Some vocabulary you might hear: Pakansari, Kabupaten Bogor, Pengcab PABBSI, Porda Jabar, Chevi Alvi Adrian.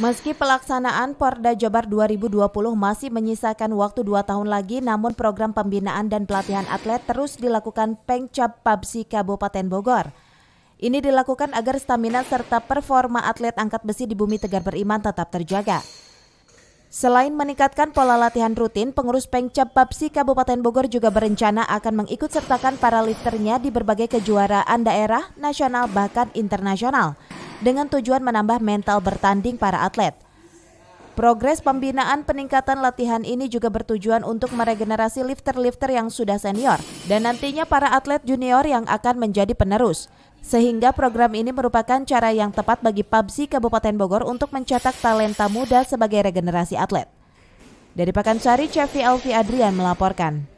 Meski pelaksanaan Porda Jabar 2020 masih menyisakan waktu 2 tahun lagi, namun program pembinaan dan pelatihan atlet terus dilakukan Pengcab PABBSI Kabupaten Bogor. Ini dilakukan agar stamina serta performa atlet angkat besi di Bumi Tegar Beriman tetap terjaga. Selain meningkatkan pola latihan rutin, pengurus Pengcab PABBSI Kabupaten Bogor juga berencana akan mengikutsertakan para lifternya di berbagai kejuaraan daerah, nasional, bahkan internasional, dengan tujuan menambah mental bertanding para atlet. Progres pembinaan peningkatan latihan ini juga bertujuan untuk meregenerasi lifter-lifter yang sudah senior dan nantinya para atlet junior yang akan menjadi penerus. Sehingga program ini merupakan cara yang tepat bagi PABBSI Kabupaten Bogor untuk mencetak talenta muda sebagai regenerasi atlet. Dari Pakansari, Chevi Alvi Adrian melaporkan.